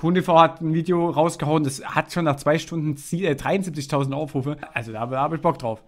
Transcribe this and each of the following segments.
KuchenTV hat ein Video rausgehauen, das hat schon nach 2 Stunden 73.000 Aufrufe. Also da habe ich Bock drauf.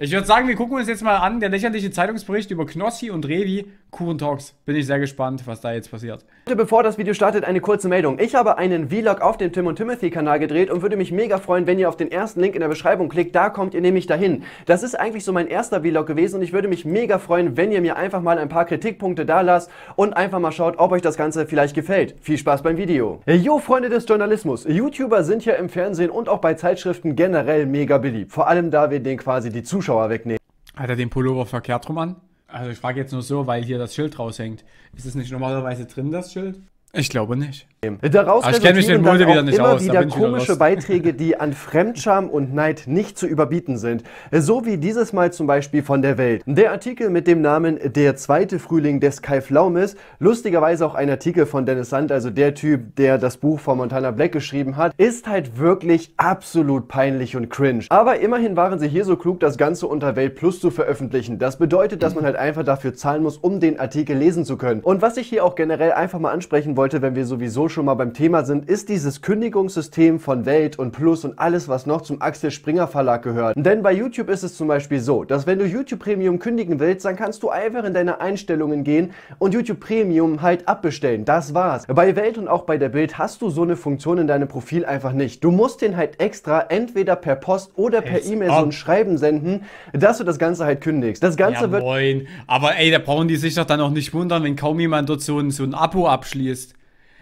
Ich würde sagen, wir gucken uns jetzt mal an, der lächerliche Zeitungsbericht über Knossi und Rewi, KuchenTalks. Bin ich sehr gespannt, was da jetzt passiert. Bevor das Video startet, eine kurze Meldung. Ich habe einen Vlog auf dem Tim und Timothy Kanal gedreht und würde mich mega freuen, wenn ihr auf den ersten Link in der Beschreibung klickt. Da kommt ihr nämlich dahin. Das ist eigentlich so mein erster Vlog gewesen und ich würde mich mega freuen, wenn ihr mir einfach mal ein paar Kritikpunkte da lasst und einfach mal schaut, ob euch das Ganze vielleicht gefällt. Viel Spaß beim Video. Jo, Freunde des Journalismus. YouTuber sind ja im Fernsehen und auch bei Zeitschriften generell mega beliebt. Vor allem, da wir denen quasi die Zuschauer wegnehmen. Hat er den Pullover verkehrt rum an? Also ich frage jetzt nur so, weil hier das Schild raushängt. Ist es nicht normalerweise drin, das Schild? Ich glaube nicht. Daraus resultieren dann auch immer wieder komische Beiträge, die an Fremdscham und Neid nicht zu überbieten sind. So wie dieses Mal zum Beispiel von der Welt. Der Artikel mit dem Namen Der zweite Frühling des Kai Pflaumes. Lustigerweise auch ein Artikel von Dennis Sand, also der Typ, der das Buch von Montana Black geschrieben hat. Ist halt wirklich absolut peinlich und cringe. Aber immerhin waren sie hier so klug, das Ganze unter Welt Plus zu veröffentlichen. Das bedeutet, dass man halt einfach dafür zahlen muss, um den Artikel lesen zu können. Und was ich hier auch generell einfach mal ansprechen wollte, wenn wir sowieso schon mal beim Thema sind, ist dieses Kündigungssystem von Welt und Plus und alles, was noch zum Axel Springer Verlag gehört. Denn bei YouTube ist es zum Beispiel so, dass wenn du YouTube Premium kündigen willst, dann kannst du einfach in deine Einstellungen gehen und YouTube Premium halt abbestellen. Das war's. Bei Welt und auch bei der Bild hast du so eine Funktion in deinem Profil einfach nicht. Du musst den halt extra entweder per Post oder per E-Mail so ein Schreiben senden, dass du das Ganze halt kündigst. Das Ganze ja, wird... Moin. Aber ey, da brauchen die sich doch dann auch nicht wundern, wenn kaum jemand dort so ein Abo abschließt.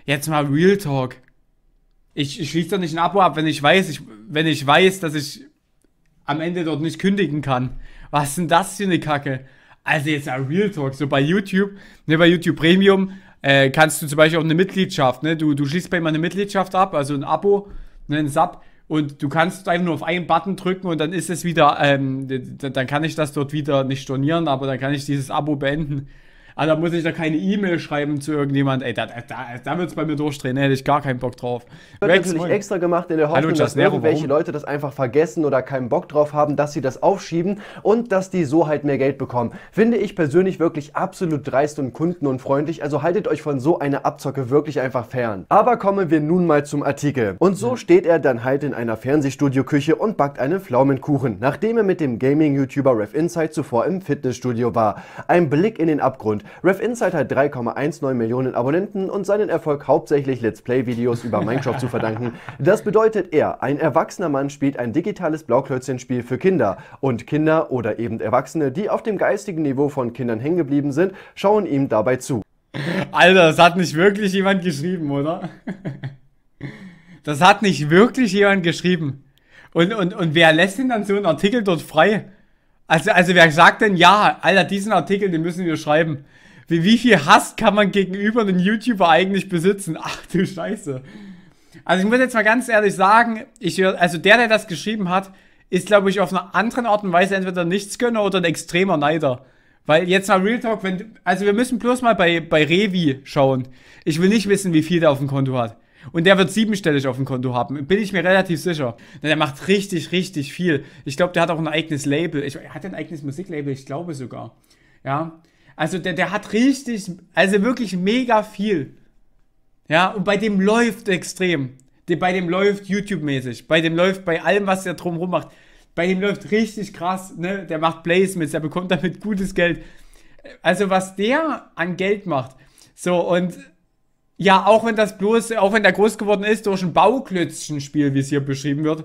Jetzt mal Real Talk. Ich schließe doch nicht ein Abo ab, wenn ich weiß, dass ich am Ende dort nicht kündigen kann. Was ist denn das für eine Kacke? Also jetzt mal Real Talk. So bei YouTube, ne, bei YouTube Premium kannst du zum Beispiel auch eine Mitgliedschaft, ne? Du schließt bei jemandem eine Mitgliedschaft ab, also ein Abo, ne, ein Sub. Und du kannst einfach nur auf einen Button drücken und dann ist es wieder, dann kann ich das dort wieder nicht stornieren, aber dann kann ich dieses Abo beenden. Also da muss ich da keine E-Mail schreiben zu irgendjemand. Ey, da wird es bei mir durchdrehen. Da hätte ich gar keinen Bock drauf. Wird natürlich extra gemacht in der Hoffnung, dass irgendwelche Leute das einfach vergessen oder keinen Bock drauf haben, dass sie das aufschieben und dass die so halt mehr Geld bekommen. Finde ich persönlich wirklich absolut dreist und kundenunfreundlich. Also haltet euch von so einer Abzocke wirklich einfach fern. Aber kommen wir nun mal zum Artikel. Und so steht er dann halt in einer Fernsehstudio-Küche und backt einen Pflaumenkuchen, nachdem er mit dem Gaming-YouTuber Rewinside zuvor im Fitnessstudio war. Ein Blick in den Abgrund. Rewinside hat 3,19 Millionen Abonnenten und seinen Erfolg hauptsächlich Let's Play-Videos über Minecraft zu verdanken. Das bedeutet, er, ein erwachsener Mann, spielt ein digitales Blauklötzchen-Spiel für Kinder. Und Kinder oder eben Erwachsene, die auf dem geistigen Niveau von Kindern hängen geblieben sind, schauen ihm dabei zu. Alter, das hat nicht wirklich jemand geschrieben, oder? Das hat nicht wirklich jemand geschrieben. Und wer lässt denn dann so einen Artikel dort frei? Also wer sagt denn, ja, Alter, diesen Artikel, den müssen wir schreiben. Wie viel Hass kann man gegenüber einem YouTuber eigentlich besitzen? Ach du Scheiße. Also ich muss jetzt mal ganz ehrlich sagen, der das geschrieben hat, ist, glaube ich, auf einer anderen Art und Weise entweder ein Nichtsgönner oder ein extremer Neider. Weil jetzt mal Real Talk, wir müssen bloß mal bei Rewi schauen. Ich will nicht wissen, wie viel der auf dem Konto hat. Und der wird 7-stellig auf dem Konto haben, bin ich mir relativ sicher. Denn der macht richtig, richtig viel. Ich glaube, der hat auch ein eigenes Label. Hat er ein eigenes Musiklabel? Ich glaube sogar. Ja, also der hat richtig, also wirklich mega viel. Ja, und bei dem läuft extrem. Bei dem läuft YouTube-mäßig. Bei dem läuft bei allem, was der drumherum macht. Bei dem läuft richtig krass, ne? Der macht Placements, der bekommt damit gutes Geld. Also was der an Geld macht. So, und... Ja, auch wenn der groß geworden ist durch ein Bauklötzchen-Spiel, wie es hier beschrieben wird,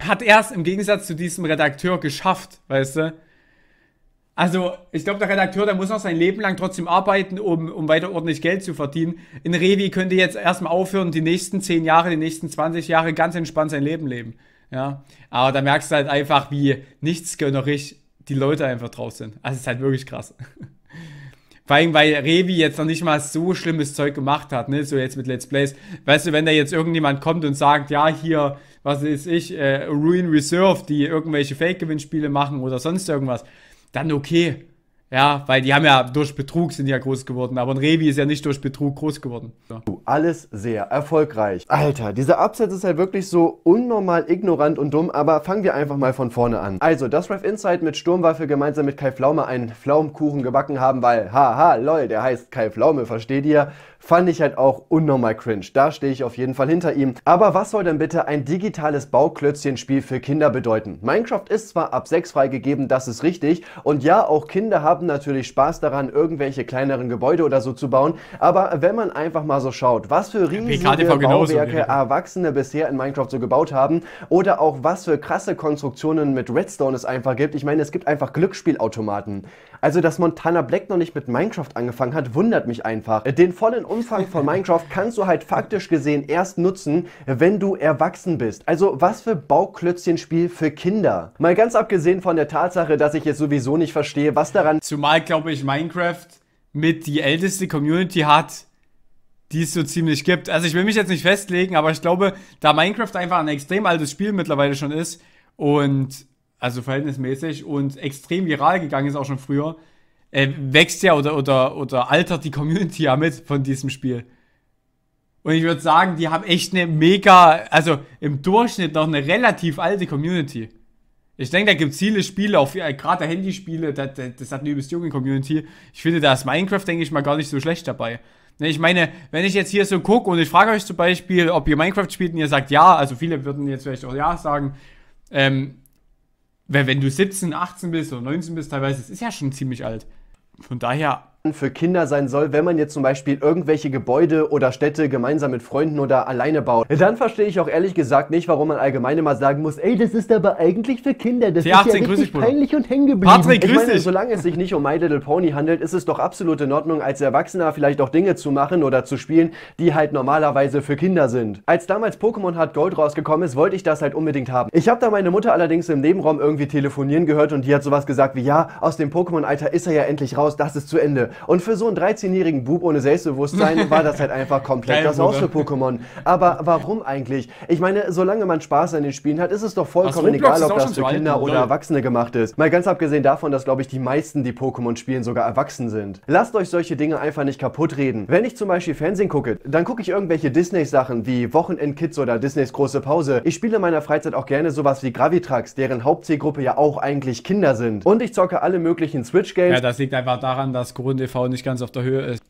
hat er es im Gegensatz zu diesem Redakteur geschafft, weißt du? Also, ich glaube, der Redakteur, der muss noch sein Leben lang trotzdem arbeiten, um weiter ordentlich Geld zu verdienen. In Rewi könnte jetzt erstmal aufhören, die nächsten 10 Jahre, die nächsten 20 Jahre ganz entspannt sein Leben leben, ja? Aber da merkst du halt einfach, wie nichtsgönnerisch die Leute einfach drauf sind. Also, es ist halt wirklich krass. Vor allem, weil Rewi jetzt noch nicht mal so schlimmes Zeug gemacht hat, ne, so jetzt mit Let's Plays. Weißt du, wenn da jetzt irgendjemand kommt und sagt, ja, hier, was weiß ich, Ruin Reserve, die irgendwelche Fake-Gewinnspiele machen oder sonst irgendwas, dann okay. Ja, weil die haben ja durch Betrug sind ja groß geworden, aber ein Rewi ist ja nicht durch Betrug groß geworden. Ja. Alles sehr erfolgreich. Alter, dieser Absatz ist halt wirklich so unnormal ignorant und dumm, aber fangen wir einfach mal von vorne an. Also, dass Rewinside mit Sturmwaffe gemeinsam mit Kai Pflaume einen Pflaumkuchen gebacken haben, weil, haha, lol, der heißt Kai Pflaume, versteht ihr? fand ich halt auch unnormal cringe. Da stehe ich auf jeden Fall hinter ihm. Aber was soll denn bitte ein digitales Bauklötzchen-Spiel für Kinder bedeuten? Minecraft ist zwar ab 6 freigegeben, das ist richtig. Und ja, auch Kinder haben natürlich Spaß daran, irgendwelche kleineren Gebäude oder so zu bauen. Aber wenn man einfach mal so schaut, was für riesige ABK, Bauwerke Erwachsene bisher in Minecraft so gebaut haben oder auch was für krasse Konstruktionen mit Redstone es einfach gibt. Ich meine, es gibt einfach Glücksspielautomaten. Also, dass Montana Black noch nicht mit Minecraft angefangen hat, wundert mich einfach. Den vollen Umfang von Minecraft kannst du halt faktisch gesehen erst nutzen, wenn du erwachsen bist. Also, was für Bauklötzchen-Spiel für Kinder. Mal ganz abgesehen von der Tatsache, dass ich jetzt sowieso nicht verstehe, was daran... Zumal, glaube ich, Minecraft mit die älteste Community hat, die es so ziemlich gibt. Also, ich will mich jetzt nicht festlegen, aber ich glaube, da Minecraft einfach ein extrem altes Spiel mittlerweile schon ist und... also verhältnismäßig und extrem viral gegangen ist auch schon früher, wächst ja oder altert die Community ja mit von diesem Spiel. Und ich würde sagen, die haben echt eine mega, also im Durchschnitt noch eine relativ alte Community. Ich denke, da gibt es viele Spiele, auch gerade Handyspiele, das hat eine übelst junge Community. Ich finde, da ist Minecraft, denke ich mal, gar nicht so schlecht dabei. Ich meine, wenn ich jetzt hier so gucke und ich frage euch zum Beispiel, ob ihr Minecraft spielt und ihr sagt ja, also viele würden jetzt vielleicht auch ja sagen, wenn du 17, 18 bist oder 19 bist teilweise, das ist ja schon ziemlich alt. Von daher... für Kinder sein soll, wenn man jetzt zum Beispiel irgendwelche Gebäude oder Städte gemeinsam mit Freunden oder alleine baut. Dann verstehe ich auch ehrlich gesagt nicht, warum man allgemein immer sagen muss, ey, das ist aber eigentlich für Kinder, das ist ja richtig peinlich und hängen geblieben. Patrick, grüß dich. Ich meine, solange es sich nicht um My Little Pony handelt, ist es doch absolut in Ordnung, als Erwachsener vielleicht auch Dinge zu machen oder zu spielen, die halt normalerweise für Kinder sind. Als damals Pokémon HeartGold rausgekommen ist, wollte ich das halt unbedingt haben. Ich habe da meine Mutter allerdings im Nebenraum irgendwie telefonieren gehört und die hat sowas gesagt wie, ja, aus dem Pokémon-Alter ist er ja endlich raus, das ist zu Ende. Und für so einen 13-jährigen Bub ohne Selbstbewusstsein war das halt einfach komplett das Aus für Pokémon. Aber warum eigentlich? Ich meine, solange man Spaß an den Spielen hat, ist es doch vollkommen egal, ob das für Kinder oder Erwachsene gemacht ist. Mal ganz abgesehen davon, dass, glaube ich, die meisten, die Pokémon spielen, sogar erwachsen sind. Lasst euch solche Dinge einfach nicht kaputt reden. Wenn ich zum Beispiel Fernsehen gucke, dann gucke ich irgendwelche Disney-Sachen wie Wochenend-Kids oder Disneys Große Pause. Ich spiele in meiner Freizeit auch gerne sowas wie Gravitracks, deren Hauptzielgruppe ja auch eigentlich Kinder sind. Und ich zocke alle möglichen Switch-Games. Ja, das liegt einfach daran, dass GrundTV nicht ganz auf der Höhe ist.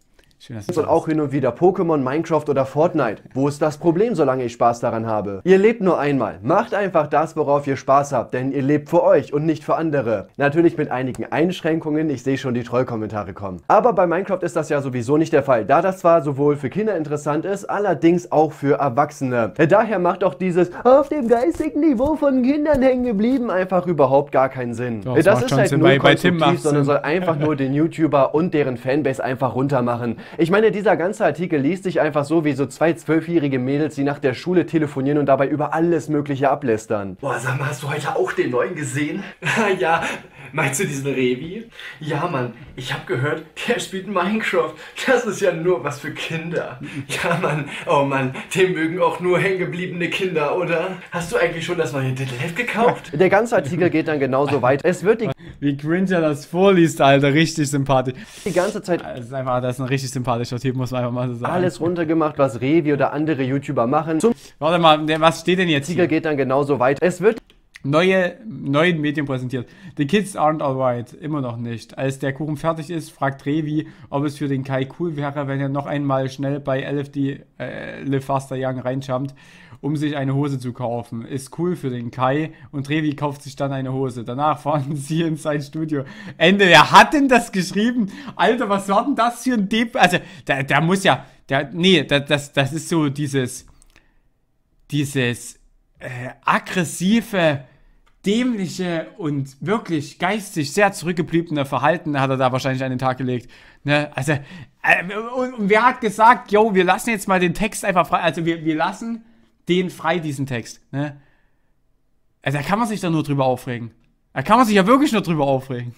Und auch hin und wieder Pokémon, Minecraft oder Fortnite. Wo ist das Problem, solange ich Spaß daran habe? Ihr lebt nur einmal. Macht einfach das, worauf ihr Spaß habt, denn ihr lebt für euch und nicht für andere. Natürlich mit einigen Einschränkungen, ich sehe schon die Trollkommentare kommen. Aber bei Minecraft ist das ja sowieso nicht der Fall, da das zwar sowohl für Kinder interessant ist, allerdings auch für Erwachsene. Daher macht auch dieses auf dem geistigen Niveau von Kindern hängen geblieben einfach überhaupt gar keinen Sinn. Doch, das ist halt nur konstruktiv, sondern soll einfach nur den YouTuber und deren Fanbase einfach runtermachen. Ich meine, dieser ganze Artikel liest sich einfach so wie so zwei 12-jährige Mädels, die nach der Schule telefonieren und dabei über alles Mögliche ablästern. Boah, sag mal, hast du heute auch den neuen gesehen? Ja, meinst du diesen Revi? Ja, Mann, ich hab gehört, der spielt Minecraft. Das ist ja nur was für Kinder. Ja, Mann, oh Mann, den mögen auch nur hängengebliebene Kinder, oder? Hast du eigentlich schon das neue Diddlet gekauft? Der ganze Artikel geht dann genauso weit. Es wird die... Wie cringe er das vorliest, Alter, richtig sympathisch. Die ganze Zeit... Das ist einfach, das ist ein richtig sympathischer Typ, muss man einfach mal so sagen. Alles runtergemacht, was Revi oder andere YouTuber machen. Warte mal, was steht denn jetzt hier? Der geht dann genauso weit. Es wird... Neuen Medien präsentiert. The kids aren't alright. Immer noch nicht. Als der Kuchen fertig ist, fragt Revi, ob es für den Kai cool wäre, wenn er noch einmal schnell bei LFD Live Faster Young reinschammt, um sich eine Hose zu kaufen. Ist cool für den Kai und Revi kauft sich dann eine Hose. Danach fahren sie in sein Studio. Ende. Wer hat denn das geschrieben? Alter, was war denn das für ein Depp? Also, da muss ja... das ist so dieses aggressive, dämliche und wirklich geistig sehr zurückgebliebene Verhalten hat er da wahrscheinlich an den Tag gelegt. Ne? Also, und wer hat gesagt, yo, wir lassen jetzt mal den Text einfach frei, also wir lassen den frei, diesen Text. Ne? Also da kann man sich da nur drüber aufregen. Da kann man sich ja wirklich nur drüber aufregen.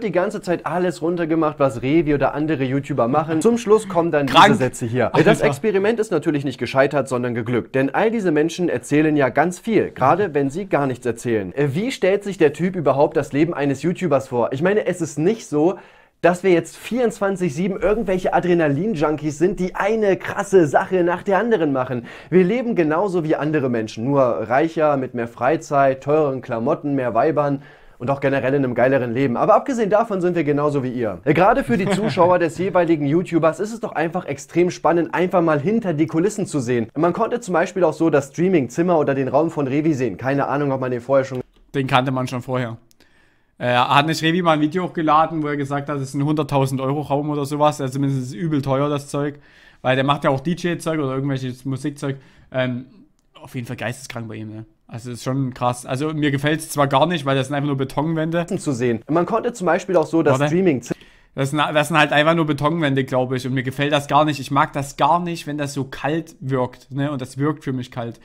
Die ganze Zeit alles runtergemacht, was Revi oder andere YouTuber machen. Zum Schluss kommen dann diese Sätze hier. Das Experiment ist natürlich nicht gescheitert, sondern geglückt. Denn all diese Menschen erzählen ja ganz viel, gerade wenn sie gar nichts erzählen. Wie stellt sich der Typ überhaupt das Leben eines YouTubers vor? Ich meine, es ist nicht so, dass wir jetzt 24/7 irgendwelche Adrenalin-Junkies sind, die eine krasse Sache nach der anderen machen. Wir leben genauso wie andere Menschen, nur reicher, mit mehr Freizeit, teuren Klamotten, mehr Weibern. und auch generell in einem geileren Leben. Aber abgesehen davon sind wir genauso wie ihr. Gerade für die Zuschauer des jeweiligen YouTubers ist es doch einfach extrem spannend, einfach mal hinter die Kulissen zu sehen. Man konnte zum Beispiel auch so das Streaming-Zimmer oder den Raum von Revi sehen. Keine Ahnung, ob man den vorher schon... Den kannte man schon vorher. Hat nicht Revi mal ein Video hochgeladen, wo er gesagt hat, es ist ein 100.000-Euro-Raum oder sowas. Also zumindest ist es übel teuer, das Zeug. Weil der macht ja auch DJ-Zeug oder irgendwelches Musikzeug. Auf jeden Fall geisteskrank bei ihm, ne? Also ist schon krass. Also mir gefällt es zwar gar nicht, weil das sind einfach nur Betonwände. Zu sehen. Man konnte zum Beispiel auch so das Streaming... Das sind halt einfach nur Betonwände, glaube ich. Und mir gefällt das gar nicht. Ich mag das gar nicht, wenn das so kalt wirkt, ne? Und das wirkt für mich kalt.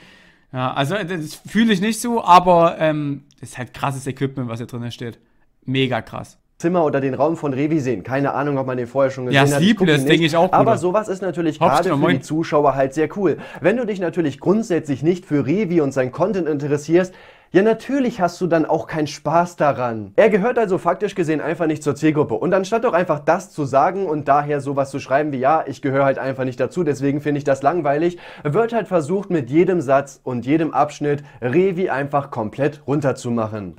Ja, also das fühle ich nicht so, aber das ist halt krasses Equipment, was hier drin steht. Mega krass. Zimmer oder den Raum von Revi sehen. Keine Ahnung, ob man den vorher schon gesehen hat. Ja, Sleepless, denke ich auch. Bruder. Aber sowas ist natürlich gerade für die Zuschauer halt sehr cool. Wenn du dich natürlich grundsätzlich nicht für Revi und sein Content interessierst, ja, natürlich hast du dann auch keinen Spaß daran. Er gehört also faktisch gesehen einfach nicht zur Zielgruppe. Und anstatt doch einfach das zu sagen und daher sowas zu schreiben wie, ja, ich gehöre halt einfach nicht dazu, deswegen finde ich das langweilig, wird halt versucht, mit jedem Satz und jedem Abschnitt Revi einfach komplett runterzumachen.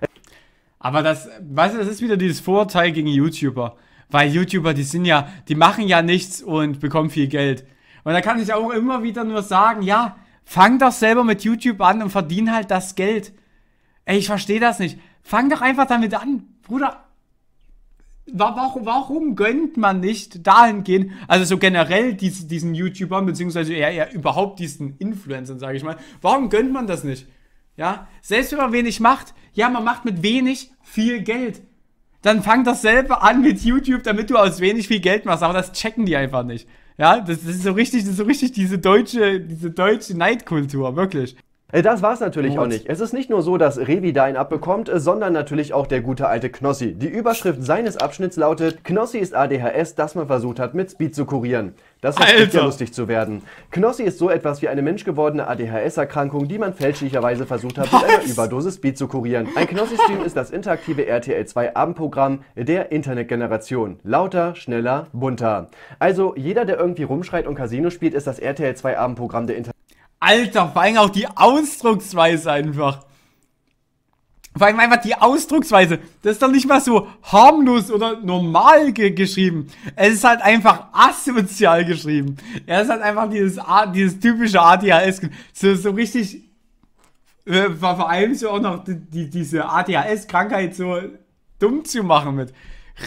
Aber das, weißt du, das ist wieder dieses Vorurteil gegen YouTuber. Weil YouTuber, die sind ja, die machen ja nichts und bekommen viel Geld. Und da kann ich auch immer wieder nur sagen, ja, fang doch selber mit YouTube an und verdien halt das Geld. Ey, ich verstehe das nicht. Fang doch einfach damit an, Bruder. Warum gönnt man nicht dahingehend, also so generell diesen YouTubern, beziehungsweise eher überhaupt diesen Influencern, sage ich mal, warum gönnt man das nicht? Ja, selbst wenn man wenig macht, ja, man macht mit wenig viel Geld. Dann fang dasselbe an mit YouTube, damit du aus wenig viel Geld machst, aber das checken die einfach nicht. Ja, das ist so richtig diese deutsche Neidkultur, wirklich. Das war's natürlich auch nicht. Es ist nicht nur so, dass Revi da einen abbekommt, sondern natürlich auch der gute alte Knossi. Die Überschrift seines Abschnitts lautet, Knossi ist ADHS, das man versucht hat, mit Speed zu kurieren. Das versucht ja lustig zu werden. Knossi ist so etwas wie eine menschgewordene ADHS-Erkrankung, die man fälschlicherweise versucht hat, mit einer Überdosis Speed zu kurieren. Ein Knossi-Stream ist das interaktive RTL 2 Abendprogramm der Internetgeneration. Lauter, schneller, bunter. Also jeder, der irgendwie rumschreit und Casino spielt, ist das RTL 2 Abendprogramm der Internetgeneration. Alter, vor allem auch die Ausdrucksweise einfach. Vor allem einfach die Ausdrucksweise. Das ist doch nicht mal so harmlos oder normal geschrieben. Es ist halt einfach asozial geschrieben. Ja, es ist halt einfach dieses typische ADHS. So richtig, vor allem so auch noch diese ADHS-Krankheit so dumm zu machen mit.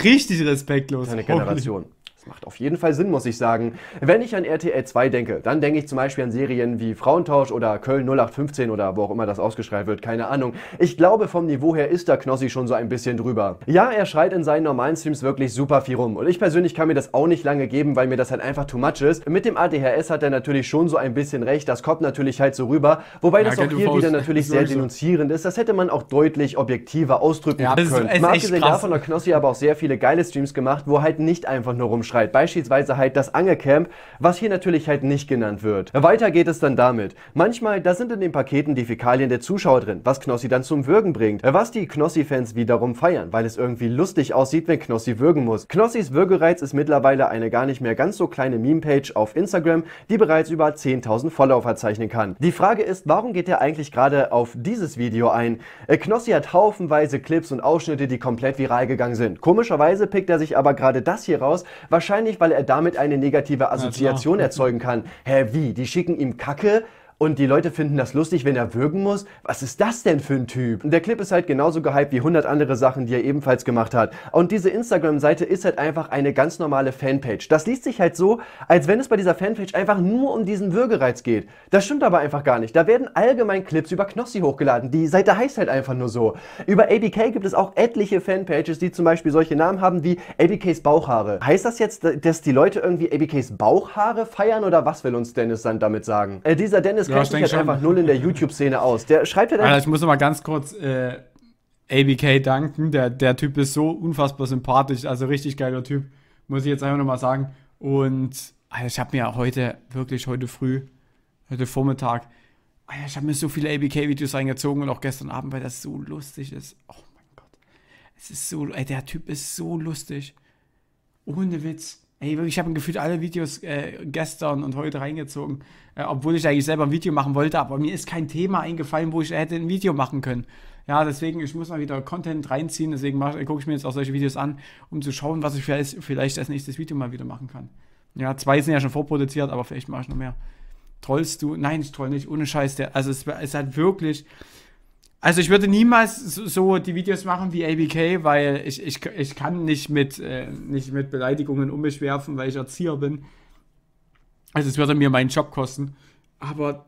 Richtig respektlos. Eine Generation. Macht auf jeden Fall Sinn, muss ich sagen. Wenn ich an RTL 2 denke, dann denke ich zum Beispiel an Serien wie Frauentausch oder Köln 0815 oder wo auch immer das ausgeschrieben wird, keine Ahnung. Ich glaube, vom Niveau her ist der Knossi schon so ein bisschen drüber. Ja, er schreit in seinen normalen Streams wirklich super viel rum und ich persönlich kann mir das auch nicht lange geben, weil mir das halt einfach too much ist. Mit dem ADHS hat er natürlich schon so ein bisschen recht, das kommt natürlich halt so rüber, wobei ja, das auch hier wieder natürlich sehr denunzierend ist. Das hätte man auch deutlich objektiver ausdrücken können. Mal abgesehen davon hat Knossi aber auch sehr viele geile Streams gemacht, wo halt nicht einfach nur rumschreit. Beispielsweise halt das Angelcamp, was hier natürlich halt nicht genannt wird. Weiter geht es dann damit. Manchmal, da sind in den Paketen die Fäkalien der Zuschauer drin, was Knossi dann zum Würgen bringt. Was die Knossi-Fans wiederum feiern, weil es irgendwie lustig aussieht, wenn Knossi würgen muss. Knossis Würgereiz ist mittlerweile eine gar nicht mehr ganz so kleine Meme-Page auf Instagram, die bereits über 10.000 Follower verzeichnen kann. Die Frage ist, warum geht er eigentlich gerade auf dieses Video ein? Knossi hat haufenweise Clips und Ausschnitte, die komplett viral gegangen sind. Komischerweise pickt er sich aber gerade das hier raus, wahrscheinlich, weil er damit eine negative Assoziation erzeugen kann. Hä, wie? Die schicken ihm Kacke? Und die Leute finden das lustig, wenn er würgen muss? Was ist das denn für ein Typ? Der Clip ist halt genauso gehypt wie 100 andere Sachen, die er ebenfalls gemacht hat. Und diese Instagram-Seite ist halt einfach eine ganz normale Fanpage. Das liest sich halt so, als wenn es bei dieser Fanpage einfach nur um diesen Würgereiz geht. Das stimmt aber einfach gar nicht. Da werden allgemein Clips über Knossi hochgeladen. Die Seite heißt halt einfach nur so. Über ABK gibt es auch etliche Fanpages, die zum Beispiel solche Namen haben wie ABKs Bauchhaare. Heißt das jetzt, dass die Leute irgendwie ABKs Bauchhaare feiern oder was will uns Dennis Sand damit sagen? Dieser Dennis ja, kennt sich halt einfach null in der YouTube-Szene aus. Der schreibt ja dann... Alter, ich muss noch mal ganz kurz ABK danken. Der Typ ist so unfassbar sympathisch. Also richtig geiler Typ. Muss ich jetzt einfach noch mal sagen. Und Alter, ich habe mir heute, wirklich heute früh, heute Vormittag, Alter, ich habe mir so viele ABK-Videos reingezogen und auch gestern Abend, weil das so lustig ist. Oh mein Gott. Es ist so... Ey, der Typ ist so lustig. Ohne Witz. Ey, wirklich, ich habe gefühlt alle Videos gestern und heute reingezogen, obwohl ich eigentlich selber ein Video machen wollte, aber mir ist kein Thema eingefallen, wo ich hätte ein Video machen können. Ja, deswegen, ich muss mal wieder Content reinziehen, deswegen gucke ich mir jetzt auch solche Videos an, um zu schauen, was ich vielleicht als nächstes Video mal wieder machen kann. Ja, 2 sind ja schon vorproduziert, aber vielleicht mache ich noch mehr. Trollst du? Nein, ich troll nicht, ohne Scheiß. Also es hat wirklich... Also ich würde niemals so die Videos machen wie ABK, weil ich kann nicht mit Beleidigungen um mich werfen, weil ich Erzieher bin. Also es würde mir meinen Job kosten. Aber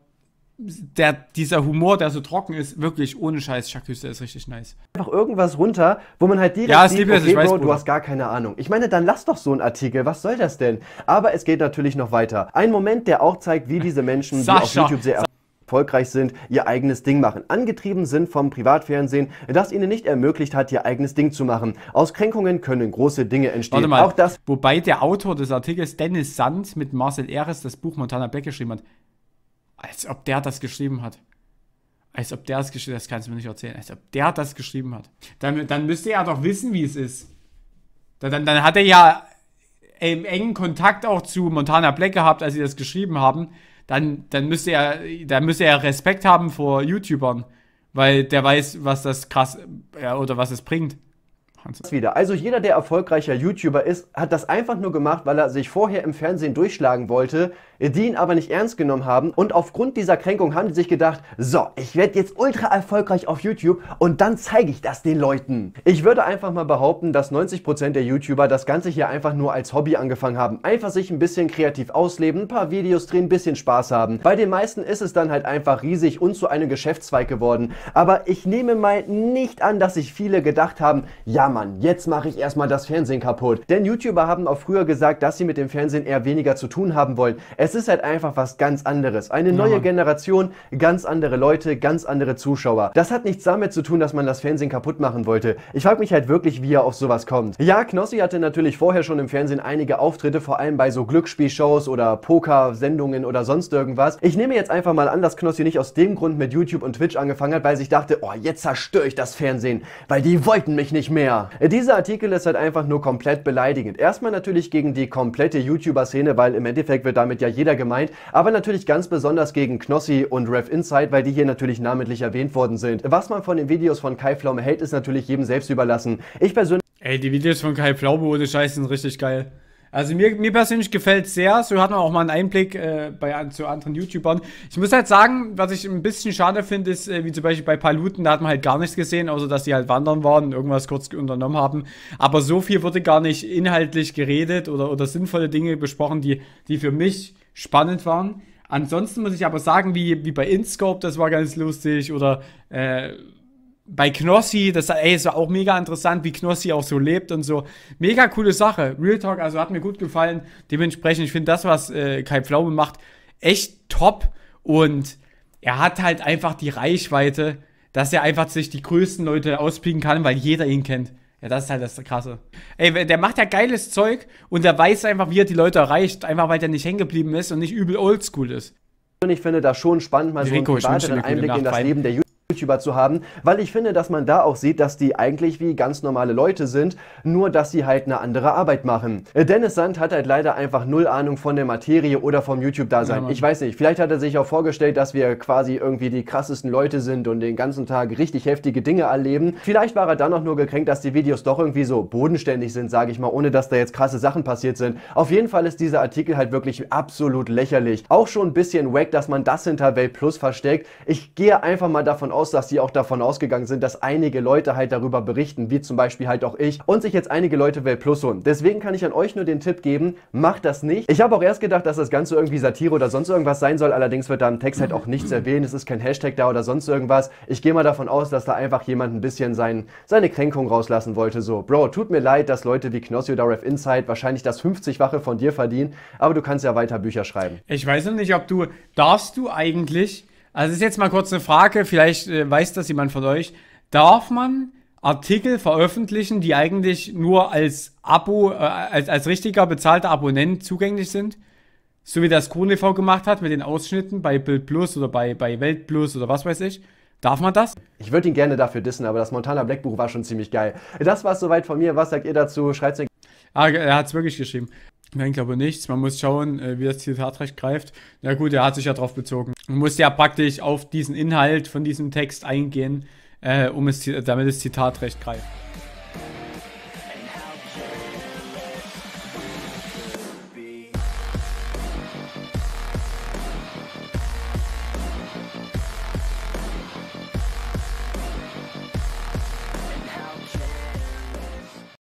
dieser Humor, der so trocken ist, wirklich ohne Scheiß, Schackhüste ist richtig nice. Einfach irgendwas runter, wo man halt direkt sieht, okay, ich weiß, Bro, du hast gar keine Ahnung. Ich meine, dann lass doch so einen Artikel, was soll das denn? Aber es geht natürlich noch weiter. Ein Moment, der auch zeigt, wie diese Menschen, die auf YouTube sehr erfolgreich sind, ihr eigenes Ding machen. Angetrieben sind vom Privatfernsehen, das ihnen nicht ermöglicht hat, ihr eigenes Ding zu machen. Aus Kränkungen können große Dinge entstehen. Warte mal, auch das, wobei der Autor des Artikels Dennis Sand mit Marcel Ares das Buch Montana Black geschrieben hat. Als ob der das geschrieben hat. Als ob der das geschrieben hat. Das kannst du mir nicht erzählen. Als ob der das geschrieben hat. Dann müsste er doch wissen, wie es ist. Dann hat er ja im engen Kontakt auch zu Montana Black gehabt, als sie das geschrieben haben. Dann müsste er Respekt haben vor YouTubern, weil der weiß, was das krass oder was es bringt. Wieder. Also jeder, der erfolgreicher YouTuber ist, hat das einfach nur gemacht, weil er sich vorher im Fernsehen durchschlagen wollte, die ihn aber nicht ernst genommen haben und aufgrund dieser Kränkung haben die sich gedacht, so, ich werde jetzt ultra erfolgreich auf YouTube und dann zeige ich das den Leuten. Ich würde einfach mal behaupten, dass 90% der YouTuber das Ganze hier einfach nur als Hobby angefangen haben. Einfach sich ein bisschen kreativ ausleben, ein paar Videos drehen, ein bisschen Spaß haben. Bei den meisten ist es dann halt einfach riesig und zu einem Geschäftszweig geworden. Aber ich nehme mal nicht an, dass sich viele gedacht haben, ja, Mann, jetzt mache ich erstmal das Fernsehen kaputt. Denn YouTuber haben auch früher gesagt, dass sie mit dem Fernsehen eher weniger zu tun haben wollen. Es ist halt einfach was ganz anderes. Eine neue Generation, ganz andere Leute, ganz andere Zuschauer. Das hat nichts damit zu tun, dass man das Fernsehen kaputt machen wollte. Ich frage mich halt wirklich, wie er auf sowas kommt. Ja, Knossi hatte natürlich vorher schon im Fernsehen einige Auftritte, vor allem bei so Glücksspielshows oder Pokersendungen oder sonst irgendwas. Ich nehme jetzt einfach mal an, dass Knossi nicht aus dem Grund mit YouTube und Twitch angefangen hat, weil sich dachte, oh, jetzt zerstöre ich das Fernsehen, weil die wollten mich nicht mehr. Dieser Artikel ist halt einfach nur komplett beleidigend. Erstmal natürlich gegen die komplette YouTuber-Szene, weil im Endeffekt wird damit ja jeder gemeint, aber natürlich ganz besonders gegen Knossi und Rewinside, weil die hier natürlich namentlich erwähnt worden sind. Was man von den Videos von Kai Pflaume hält, ist natürlich jedem selbst überlassen. Ich persönlich... Ey, die Videos von Kai Pflaume ohne Scheiß sind richtig geil. Also mir persönlich gefällt es sehr, so hat man auch mal einen Einblick zu anderen YouTubern. Ich muss halt sagen, was ich ein bisschen schade finde, ist, wie zum Beispiel bei Paluten, da hat man halt gar nichts gesehen, außer dass die halt wandern waren und irgendwas kurz unternommen haben. Aber so viel wurde gar nicht inhaltlich geredet oder sinnvolle Dinge besprochen, die für mich spannend waren. Ansonsten muss ich aber sagen, wie bei InScope, das war ganz lustig, oder... Bei Knossi, das war auch mega interessant, wie Knossi auch so lebt und so. Mega coole Sache. Real Talk, also hat mir gut gefallen. Dementsprechend, ich finde das, was Kai Pflaume macht, echt top. Und er hat halt einfach die Reichweite, dass er einfach sich die größten Leute auspicken kann, weil jeder ihn kennt. Ja, das ist halt das Krasse. Ey, der macht ja geiles Zeug und der weiß einfach, wie er die Leute erreicht. Einfach, weil der nicht hängen geblieben ist und nicht übel oldschool ist. Und ich finde das schon spannend, mal so einen privaten Einblick in das Leben der YouTuber zu haben, weil ich finde, dass man da auch sieht, dass die eigentlich wie ganz normale Leute sind, nur dass sie halt eine andere Arbeit machen. Dennis Sand hat halt leider einfach null Ahnung von der Materie oder vom YouTube-Dasein. Ja, ich weiß nicht, vielleicht hat er sich auch vorgestellt, dass wir quasi irgendwie die krassesten Leute sind und den ganzen Tag richtig heftige Dinge erleben. Vielleicht war er dann auch nur gekränkt, dass die Videos doch irgendwie so bodenständig sind, sage ich mal, ohne dass da jetzt krasse Sachen passiert sind. Auf jeden Fall ist dieser Artikel halt wirklich absolut lächerlich. Auch schon ein bisschen wack, dass man das hinter Welt Plus versteckt. Ich gehe einfach mal davon aus, dass sie auch davon ausgegangen sind, dass einige Leute halt darüber berichten, wie zum Beispiel halt auch ich und sich jetzt einige Leute Welt Plus holen. Deswegen kann ich an euch nur den Tipp geben, macht das nicht. Ich habe auch erst gedacht, dass das Ganze irgendwie Satire oder sonst irgendwas sein soll, allerdings wird da im Text halt auch nichts erwähnt, es ist kein Hashtag da oder sonst irgendwas. Ich gehe mal davon aus, dass da einfach jemand ein bisschen seine Kränkung rauslassen wollte, so. Bro, tut mir leid, dass Leute wie Knossi oder Rewinside wahrscheinlich das 50-fache von dir verdienen, aber du kannst ja weiter Bücher schreiben. Ich weiß noch nicht, ob du... Darfst du eigentlich... Also ist jetzt mal kurz eine Frage, vielleicht weiß das jemand von euch. Darf man Artikel veröffentlichen, die eigentlich nur als Abo, als richtiger bezahlter Abonnent zugänglich sind? So wie das KuchenTV gemacht hat mit den Ausschnitten bei Bild Plus oder bei Welt Plus oder was weiß ich. Darf man das? Ich würde ihn gerne dafür dissen, aber das Montana Black Buch war schon ziemlich geil. Das war's soweit von mir. Was sagt ihr dazu? Schreibt's mir. Ah, er hat's wirklich geschrieben. Nein, glaube nichts. Man muss schauen, wie das Zitatrecht greift. Na gut, er hat sich ja drauf bezogen. Man muss ja praktisch auf diesen Inhalt von diesem Text eingehen. damit das Zitat recht greift.